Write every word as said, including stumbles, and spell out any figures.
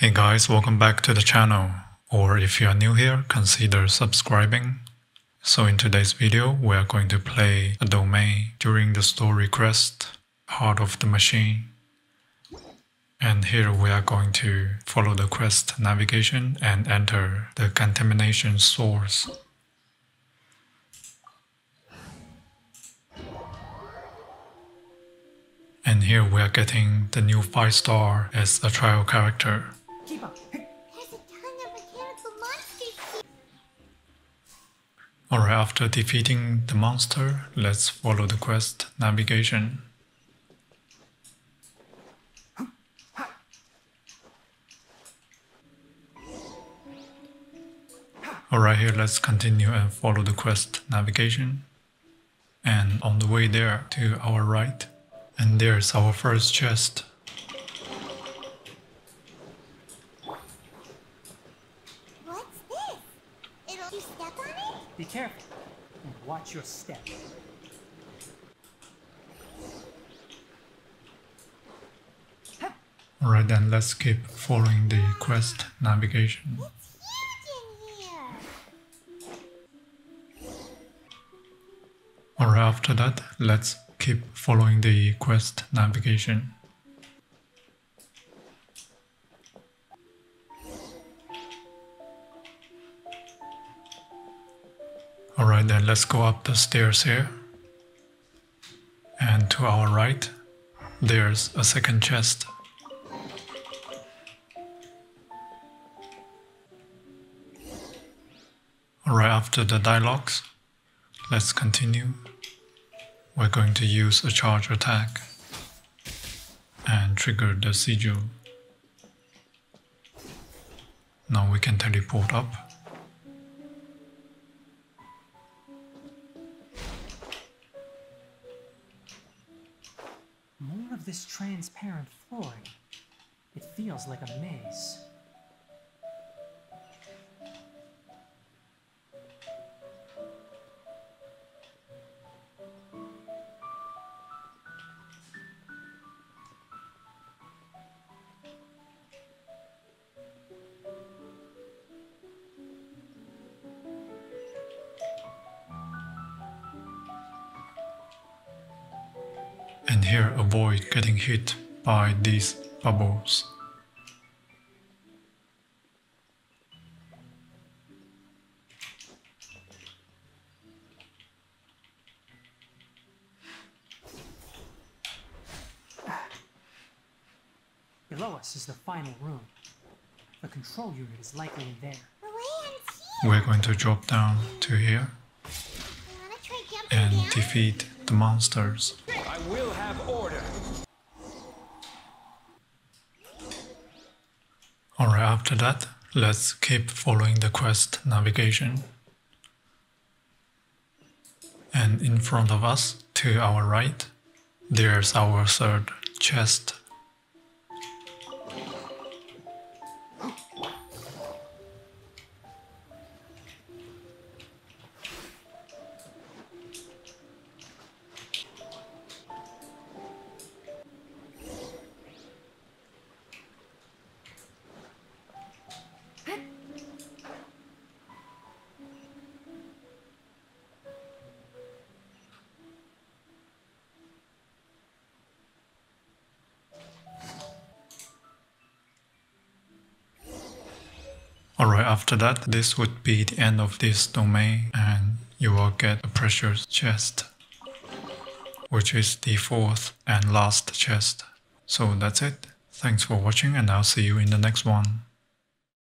Hey guys, welcome back to the channel, or if you are new here, consider subscribing. So in today's video, we are going to play a domain during the store request, Heart of the Machine. And here we are going to follow the quest navigation and enter the contamination's source. And here we are getting the new five star as a trial character. Alright, after defeating the monster, let's follow the quest navigation. Alright, here let's continue and follow the quest navigation. And on the way there, to our right, and there's our first chest. What's this? It'll you step on it? Be careful and watch your step. Alright then, let's keep following the quest navigation. Alright, after that, let's keep following the quest navigation. Alright then, let's go up the stairs here. And to our right, there's a second chest. Alright, after the dialogues, let's continue. We're going to use a charge attack and trigger the sigil. Now we can teleport up. More of this transparent flooring. It feels like a maze. And here avoid getting hit by these bubbles. Below us is the final room. The control unit is likely in there. We're going to drop down to here and defeat the monsters. I will have order. Alright, after that, let's keep following the quest navigation. And in front of us, to our right, there's our third chest. Alright, after that, this would be the end of this domain and you will get a precious chest, which is the fourth and last chest. So that's it. Thanks for watching and I'll see you in the next one.